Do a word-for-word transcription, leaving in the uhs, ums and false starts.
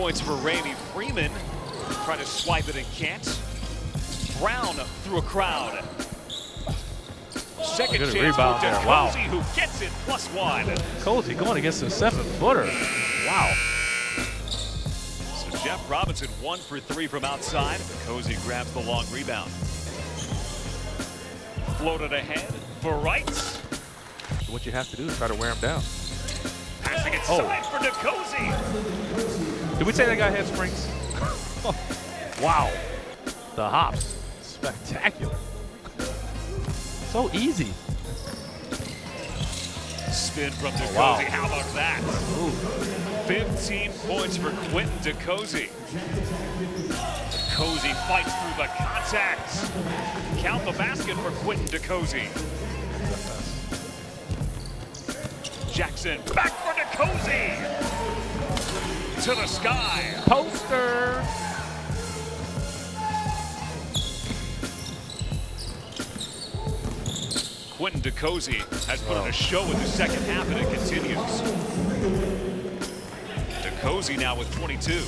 points for Randy Freeman. Trying to swipe it and can't. Brown through a crowd. Second chance rebound for Decosey, wow. Who gets it plus one. Decosey going against a seven-footer. Wow. So Jeff Robinson one for three from outside. Decosey grabs the long rebound. Floated ahead for Wright. So what you have to do is try to wear him down. Passing inside oh. for Decosey. Did we say that guy had springs? Wow. The hops. Spectacular. So easy. Spin from Decosey. Wow. How about that? Ooh. fifteen points for Quenton Decosey. Decosey fights through the contacts. Count the basket for Quenton Decosey. Jackson back for Decosey. To the sky. Poster. Quenton Decosey has put on a show in the second half, and it continues. Decosey now with twenty-two.